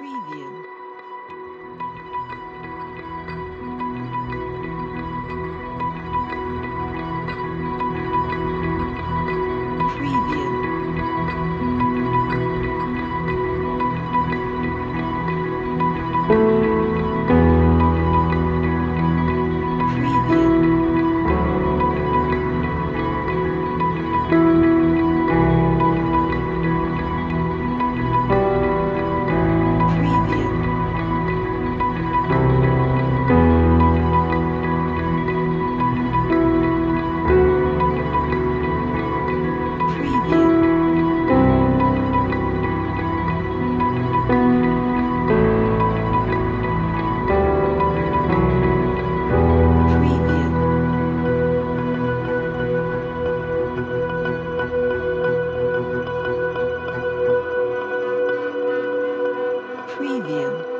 preview. Preview.